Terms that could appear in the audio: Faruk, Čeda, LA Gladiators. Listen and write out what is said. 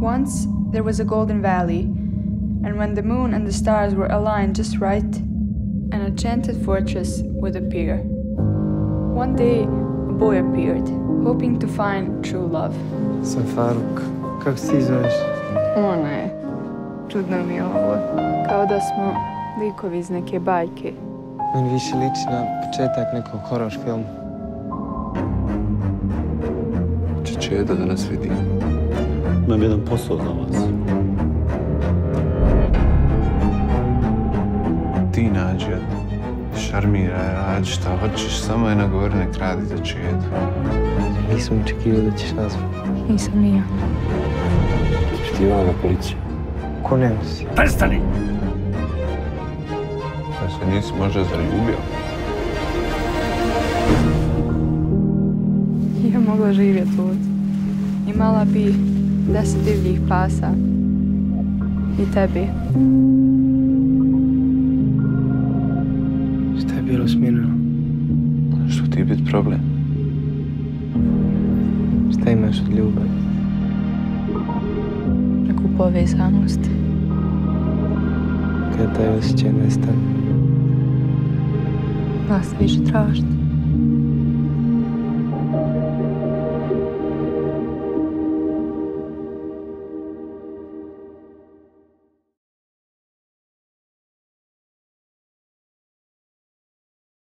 Once there was a golden valley, and when the moon and the stars were aligned just right, an enchanted fortress would appear. One day, a boy appeared, hoping to find true love. Sam Faruk, kako si zoveš? Ona je. Čudno mi je ovo. Kao da smo likovi iz neke bajke. Meni više liči na početak nekog horor filma. Čeče da nas vidi. Imam jedan posao za vas. Ti nađe, šarmiraj, radi šta hoćeš, samo je nagovor nek radi za Čedu. Nisam očekivao da ćeš nazvati. Nisam ni ja. Ispitivao na policiju. Ko nema si? Prestani! Ja se nisi možda zaljubio. Ja mogla živjeti ovdje. Imala bi 10 divljih pasa. I tebi. Šta je bilo smirano? Što ti je bit problem? Šta imaš od ljubavi? Neku povezanost. Kada taj osjećaj nestane? Vas više tražite.